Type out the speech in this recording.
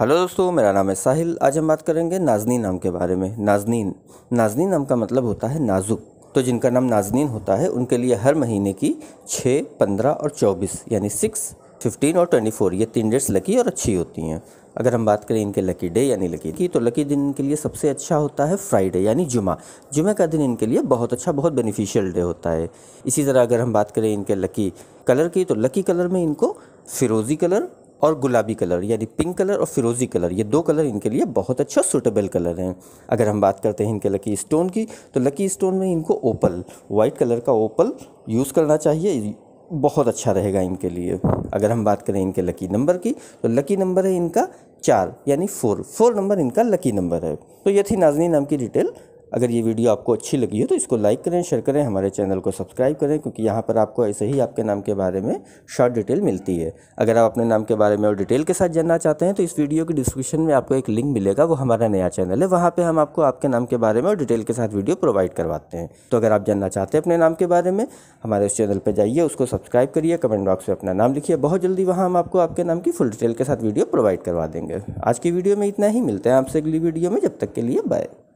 Hello दोस्तों, मेरा नाम है साहिल। आज हम बात करेंगे नाज़नीन नाम के बारे में। नाज़नीन नाम का मतलब होता है नाजुक। तो जिनका नाम नाज़नीन होता है उनके लिए हर महीने की 6, 15 और 24 यानी 6, 15 और 24 ये 3 डेट्स लकी और अच्छी होती हैं। अगर हम बात करें इनके लकी डे यानी लकी की, तो लकी दिन इनके लिए सबसे अच्छा होता है फ्राइडे यानी जुमा का दिन इनके लिए बहुत अच्छा, बहुत बेनिफिशियल डे होता है। इसी तरह अगर हम बात करें इनके लकी कलर की, तो लकी कलर में इनको फिरोज़ी कलर और गुलाबी कलर यानी पिंक कलर और फिरोज़ी कलर, ये 2 कलर इनके लिए बहुत अच्छा सूटेबल कलर हैं। अगर हम बात करते हैं इनके लकी स्टोन की, तो लकी स्टोन में इनको ओपल, वाइट कलर का ओपल यूज़ करना चाहिए, बहुत अच्छा रहेगा इनके लिए। अगर हम बात करें इनके लकी नंबर की, तो लकी नंबर है इनका 4 यानी 4 नंबर इनका लकी नंबर है। तो ये थी नाज़नीन नाम की डिटेल। अगर ये वीडियो आपको अच्छी लगी हो तो इसको लाइक करें, शेयर करें, हमारे चैनल को सब्सक्राइब करें, क्योंकि यहाँ पर आपको ऐसे ही आपके नाम के बारे में शॉर्ट डिटेल मिलती है। अगर आप अपने नाम के बारे में और डिटेल के साथ जानना चाहते हैं तो इस वीडियो की डिस्क्रिप्शन में आपको एक लिंक मिलेगा, वो हमारा नया चैनल है, वहाँ पर हम आपको आपके नाम के बारे में और डिटेल के साथ वीडियो प्रोवाइड करवाते हैं। तो अगर आप जानना चाहते हैं अपने नाम के बारे में, हमारे उस चैनल पर जाइए, उसको सब्सक्राइब करिए, कमेंट बॉक्स में अपना नाम लिखिए, बहुत जल्दी वहाँ हम आपको आपके नाम की फुल डिटेल के साथ वीडियो प्रोवाइड करवा देंगे। आज की वीडियो में इतना ही, मिलते हैं आपसे अगली वीडियो में, जब तक के लिए बाय।